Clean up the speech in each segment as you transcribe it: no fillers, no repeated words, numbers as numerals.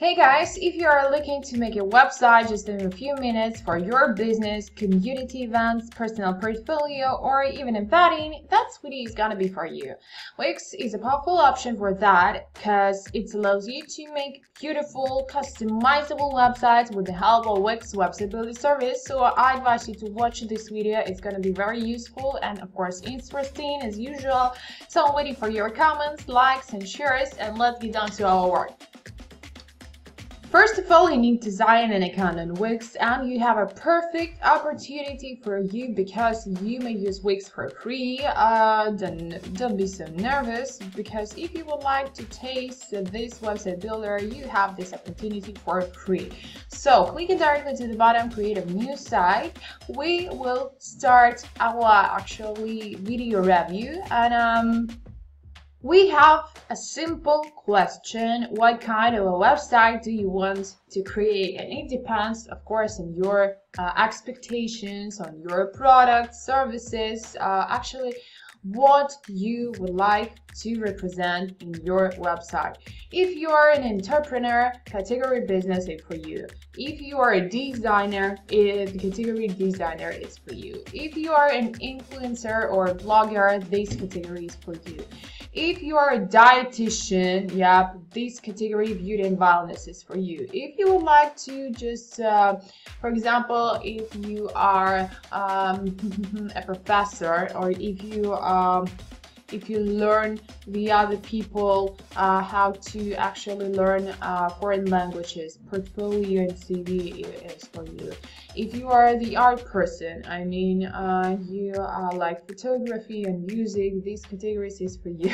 Hey guys, if you are looking to make a website just in a few minutes for your business, community events, personal portfolio, or even embedding, that video is gonna be for you. Wix is a powerful option for that because it allows you to make beautiful, customizable websites with the help of Wix website builder service. So I advise you to watch this video. It's gonna be very useful and of course interesting as usual. So I'm waiting for your comments, likes, and shares, and let's get down to our work. First of all, you need to sign an account on Wix and you have a perfect opportunity for you because you may use Wix for free. Don't be so nervous because if you would like to taste this website builder, you have this opportunity for free. So clicking directly to the bottom, create a new site. We will start our actually video review and we have a simple question. What kind of a website do you want to create? And it depends, of course, on your expectations, on your products, services, actually what you would like to represent in your website. If you are an entrepreneur, category business is for you. If you are a designer, the category designer is for you. If you are an influencer or a blogger, this category is for you. If you are a dietitian, yep, this category beauty and wellness is for you. If you would like to just, for example, if you are a professor, or if you learn the other people how to actually learn foreign languages, portfolio and CV is for you. If you are the art person, I mean, you like photography and music, these categories is for you.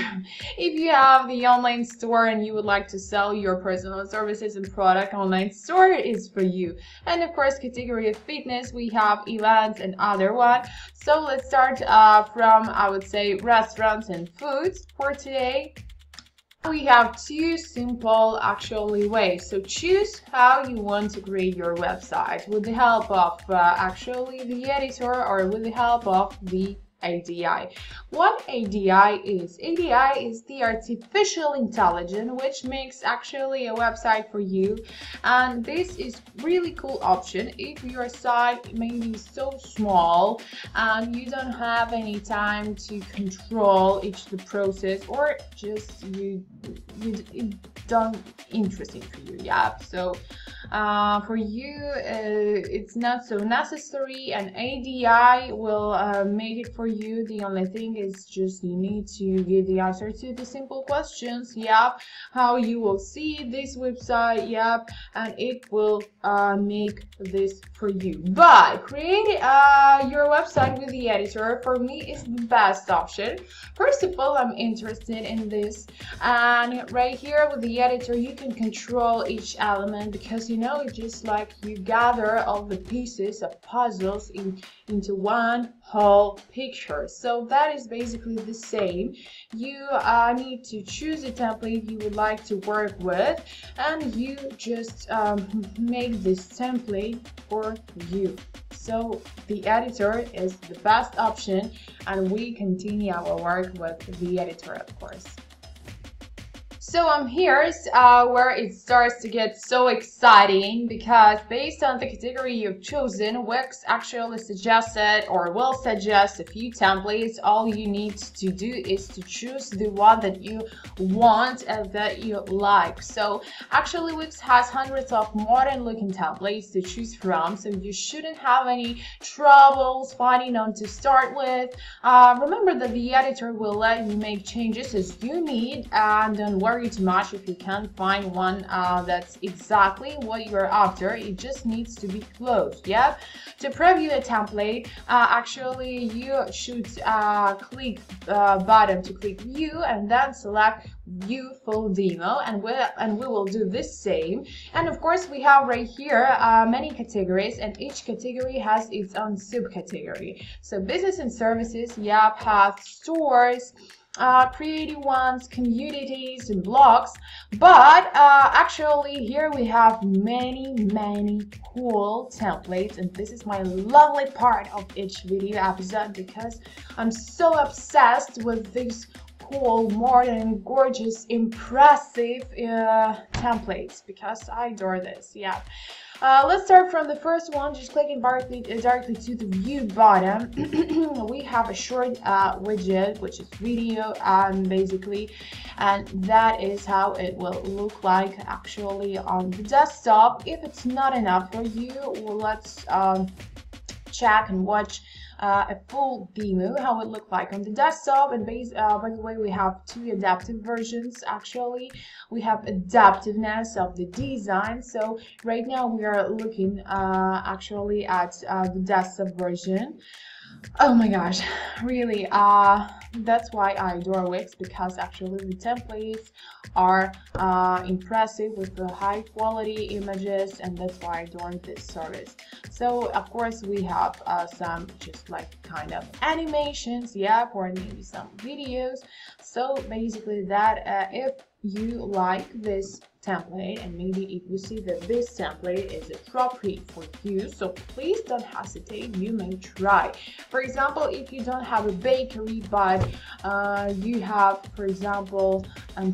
If you have the online store and you would like to sell your personal services and product, online store is for you. And of course, category of fitness, we have events and other one. So let's start from, I would say, restaurants and foods for today. We have two simple actually ways, so choose how you want to create your website with the help of actually the editor or with the help of the ADI. What ADI is? ADI is the artificial intelligence which makes actually a website for you, and this is really cool option if your site may be so small and you don't have any time to control each the process, or just it don't interesting for you. Yeah, so for you it's not so necessary, and ADI will make it for you. The only thing is just you need to give the answer to the simple questions. Yep, how you will see this website. Yep, and it will make this for you. But create your website with the editor, for me, is the best option. First of all, I'm interested in this, and right here with the editor you can control each element, because you know it's just like you gather all the pieces of puzzles into one whole picture. So that is basically the same. You need to choose a template you would like to work with, and you just make this template for you. So the editor is the best option, and we continue our work with the editor, of course. So I'm here where it starts to get so exciting, because based on the category you've chosen, Wix actually suggested or will suggest a few templates. All you need to do is to choose the one that you want and that you like. So actually Wix has hundreds of modern looking templates to choose from, so you shouldn't have any troubles finding one to start with. Remember that the editor will let you make changes as you need, and don't worry too much if you can't find one that's exactly what you're after. It just needs to be closed. Yeah, to preview a template, actually you should click button to click view and then select view full demo, and we will do this same. And of course we have right here many categories, and each category has its own subcategory. So business and services, yeah, path, stores, creative ones, communities and blogs. But actually here we have many cool templates, and this is my lovely part of each video episode because I'm so obsessed with these tall, modern, gorgeous, impressive templates, because I adore this. Yeah. Let's start from the first one, just clicking directly to the view bottom. We have a short widget, which is video, basically, and that is how it will look like actually on the desktop. If it's not enough for you, well, let's check and watch a full demo how it looked like on the desktop. And by the way, we have two adaptive versions. Actually, we have adaptiveness of the design, so right now we are looking actually at the desktop version. Oh my gosh, really, that's why I adore Wix, because actually the templates are impressive with the high quality images, and that's why I adore this service. So of course we have some just like kind of animations, yeah, or maybe some videos. So basically that, if you like this template, and maybe if you see that this template is appropriate for you, so please don't hesitate, you may try. For example, if you don't have a bakery, but you have, for example, to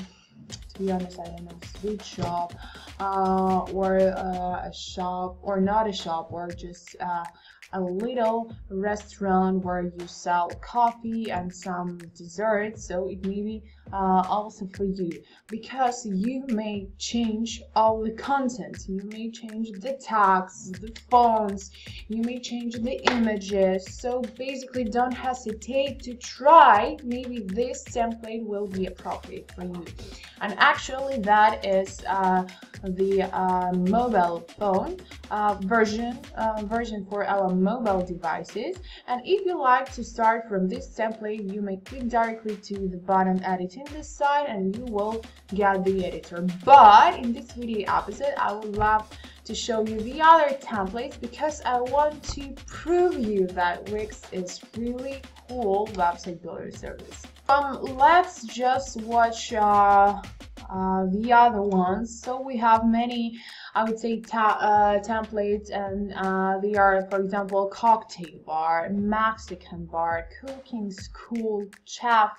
be honest, I don't know, a sweet shop, or a shop, or not a shop, or just a little restaurant where you sell coffee and some desserts, so it may be also for you, because you may change all the content, you may change the text, the fonts, you may change the images. So basically don't hesitate to try, maybe this template will be appropriate for you. And actually that is the mobile phone version for our mobile devices. And if you like to start from this template, you may click directly to the bottom editing this side, and you will get the editor. But in this video episode, I would love to show you the other templates, because I want to prove you that Wix is really cool website builder service. Let's just watch the other ones. So we have many, I would say, templates, and they are, for example, cocktail bar, Mexican bar, cooking school, chef,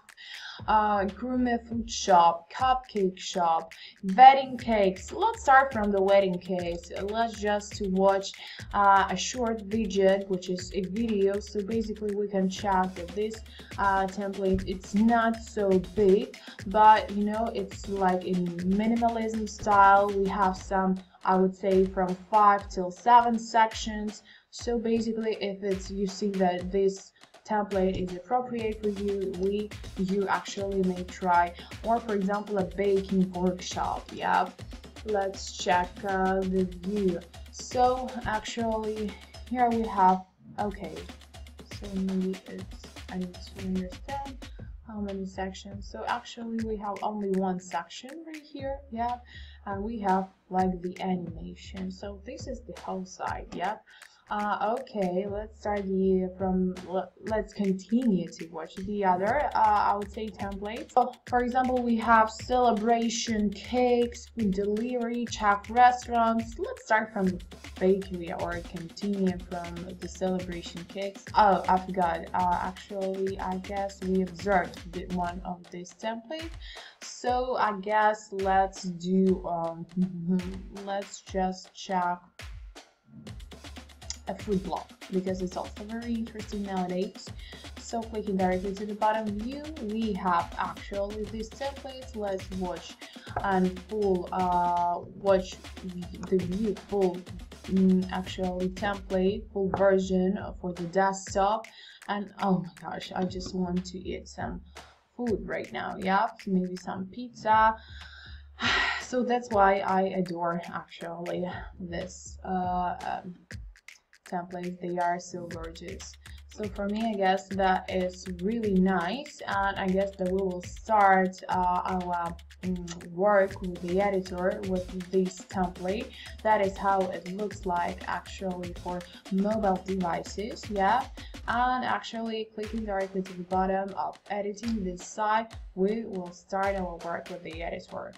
gourmet food shop, cupcake shop, wedding cakes. Let's start from the wedding cakes. Let's just watch a short widget, which is a video. So basically we can check that this template, it's not so big, but you know, it's like in minimalism style. We have some, I would say, from 5 till 7 sections. So basically, if it's, you see that this template is appropriate for you, you actually may try. Or for example, a baking workshop. Yeah, let's check the view. So actually here we have, okay, so maybe it's, I need to understand how many sections. So actually we have only one section right here, yeah, and we have like the animation. So this is the whole side, yeah. Okay, let's start let's continue to watch the other, I would say, templates. So, for example, we have celebration cakes, food delivery, check restaurants. Let's start from the bakery, or continue from the celebration cakes. Oh, I forgot. Actually, I guess we observed one of this template. So I guess let's do, let's just check a food blog, because it's also very interesting nowadays. So clicking directly to the bottom view, we have actually these templates. Let's watch and full watch the view full actually template, full version for the desktop. And oh my gosh, I just want to eat some food right now, yeah, maybe some pizza. So that's why I adore actually this templates, they are so gorgeous. So for me, I guess that is really nice, and I guess that we will start our work with the editor with this template. That is how it looks like actually for mobile devices, yeah. And actually clicking directly to the bottom of editing this side, we will start our work with the editor.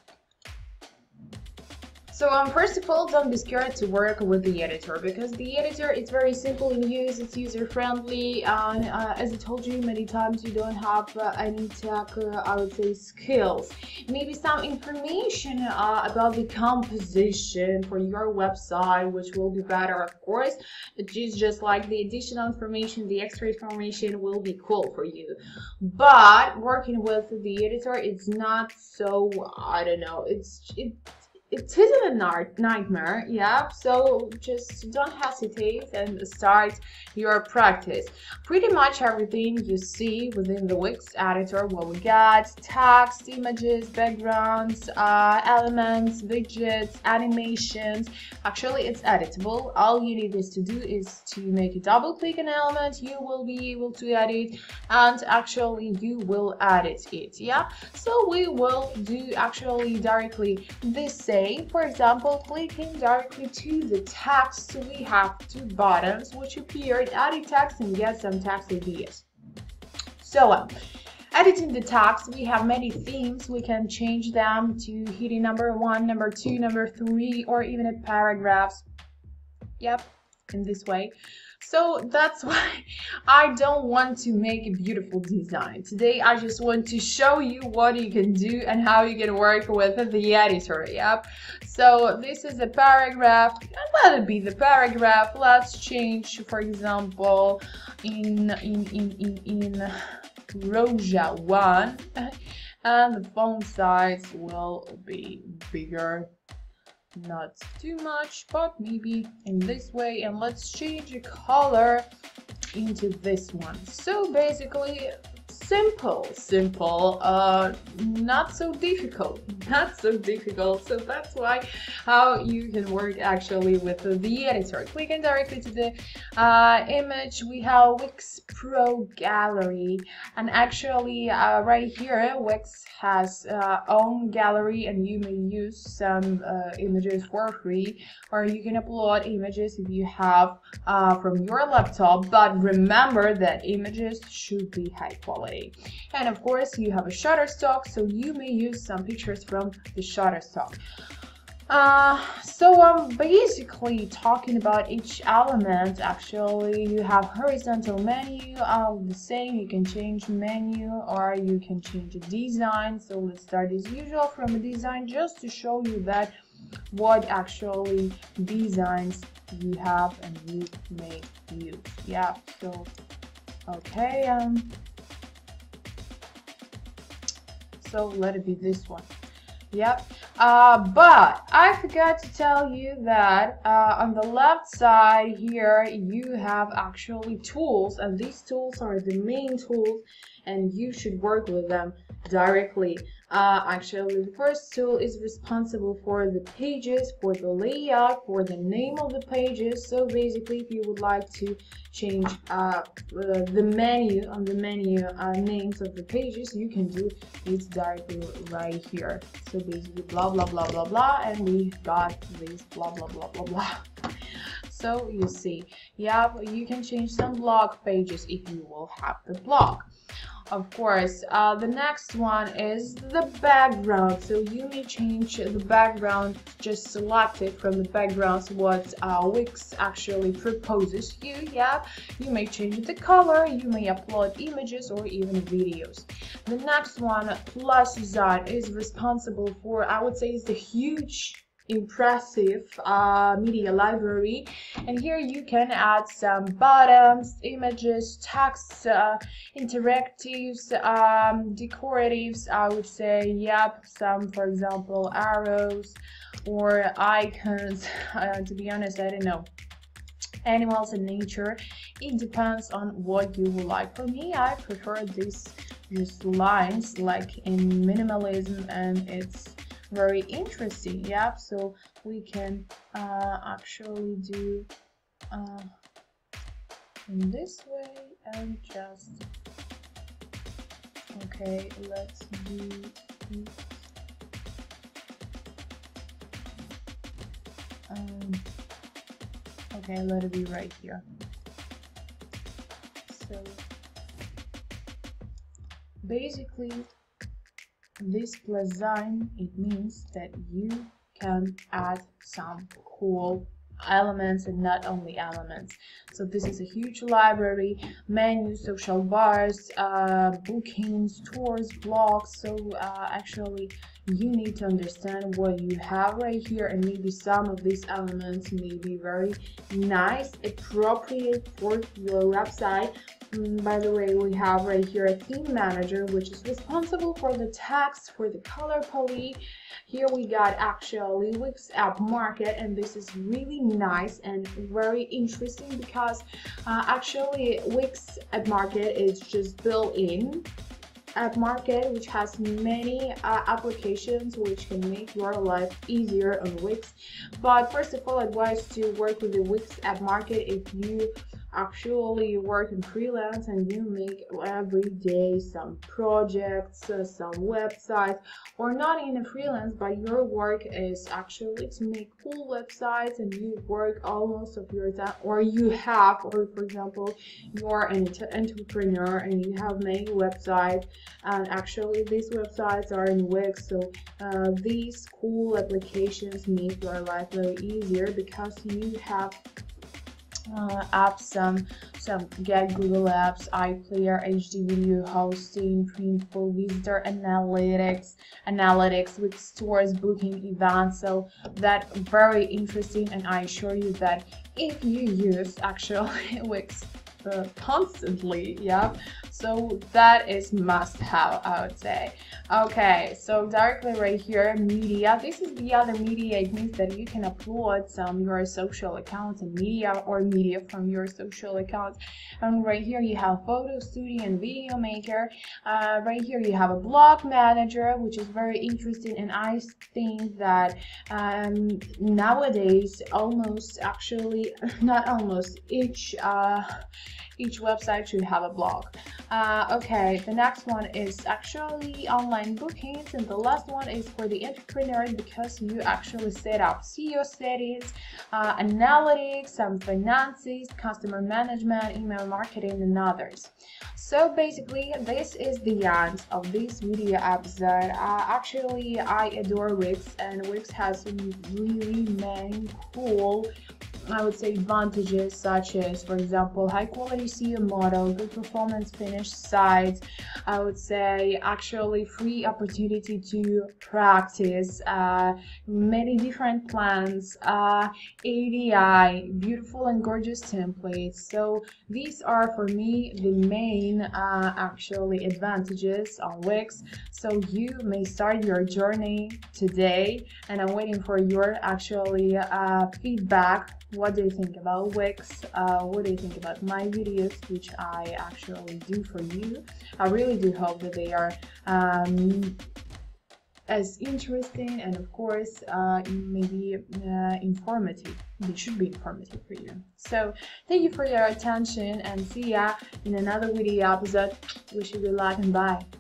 So first of all, don't be scared to work with the editor, because the editor is very simple in use, it's user-friendly, and as I told you many times, you don't have any tech, I would say, skills. Maybe some information about the composition for your website, which will be better, of course, but just like the additional information, the extra information will be cool for you. But working with the editor, it's not so, I don't know, it isn't a nightmare, yeah, so just don't hesitate and start your practice. Pretty much everything you see within the Wix editor, what we got, text, images, backgrounds, elements, widgets, animations, actually it's editable. All you need is to do is to make a double click on element, you will be able to edit, and actually you will edit it, yeah. So we will do actually directly the same. For example, clicking directly to the text, we have two buttons which appeared, edit text and get some text ideas. So editing the text, we have many themes, we can change them to heading number 1, number 2, number 3, or even a paragraphs, yep, in this way. So that's why I don't want to make a beautiful design. Today I just want to show you what you can do and how you can work with the editor, yep. So this is a paragraph, let it be the paragraph. Let's change, for example, in Roja 1, and the font size will be bigger. Not too much, but maybe in this way, and let's change the color into this one. So basically simple, not so difficult. So that's why how you can work actually with the editor. Clicking directly to the image, we have Wix Pro Gallery, and actually right here Wix has own gallery, and you may use some images for free, or you can upload images if you have from your laptop, but remember that images should be high quality. And of course you have a Shutterstock, so you may use some pictures from the Shutterstock. So I'm basically talking about each element. Actually you have horizontal menu, the same, you can change menu or you can change the design. So let's start as usual from a design, just to show you that what actually designs you have and you may use, yeah. So okay, so let it be this one, yep. But I forgot to tell you that on the left side here you have actually tools, and these tools are the main tools and you should work with them directly. Actually the first tool is responsible for the pages, for the layout, for the name of the pages. So basically if you would like to change the names of the pages, you can do it directly right here. So basically blah blah blah blah blah, and we got this blah blah blah blah blah. So you see, yeah, you can change some blog pages if you will have the blog. Of course, the next one is the background. So you may change the background, just select it from the backgrounds what Wix actually proposes you, yeah. You may change the color, you may upload images or even videos. The next one, plus design, is responsible for, I would say, is the huge impressive media library, and here you can add some buttons, images, texts, interactives, decoratives, I would say, yep, some, for example, arrows or icons, to be honest, I don't know, animals and nature. It depends on what you would like. For me, I prefer these just lines like in minimalism, and it's very interesting, yeah. So we can actually do in this way, and just okay, let's do it. Okay, let it be right here. So basically this plus sign, it means that you can add some cool elements, and not only elements. So this is a huge library: menus, social bars, bookings, tours, blogs. So actually you need to understand what you have right here, and maybe some of these elements may be very nice, appropriate for your website. By the way, we have right here a theme manager, which is responsible for the text, for the color palette. Here we got actually Wix App Market, and this is really nice and very interesting because actually Wix App Market is just built-in App Market, which has many applications which can make your life easier on Wix. But first of all, I advise to work with the Wix App Market if you actually work in freelance and you make every day some projects, some websites, or not in a freelance, but your work is actually to make cool websites and you work almost of your time, or you have, or for example you're an entrepreneur and you have many websites, and actually these websites are in Wix. So these cool applications make your life very easier because you have apps, some get Google Apps, iPlayer, HD Video Hosting, Printful, Visitor Analytics, with stores, booking, events. So that very interesting, and I assure you that if you use actually Wix constantly, yeah, so that is must have, I would say. Okay, so directly right here, media. This is the other media. It means that you can upload some your social accounts and media, or media from your social accounts. And right here you have photo studio and video maker. Right here you have a blog manager, which is very interesting, and I think that nowadays each website should have a blog. Okay, the next one is actually online bookings, and the last one is for the entrepreneurs, because you actually set up SEO settings, analytics, some finances, customer management, email marketing, and others. So basically this is the end of this video episode. Actually I adore Wix, and Wix has really many cool, I would say, advantages, such as, for example, high quality SEO model, good performance finished sites. I would say actually free opportunity to practice, many different plans, ADI, beautiful and gorgeous templates. So these are for me the main actually advantages on Wix. So you may start your journey today, and I'm waiting for your actually feedback. What do you think about Wix? What do you think about my videos, which I actually do for you? I really do hope that they are as interesting, and of course maybe informative. They should be informative for you. So thank you for your attention, and see ya in another video episode. Wish you good luck, and bye.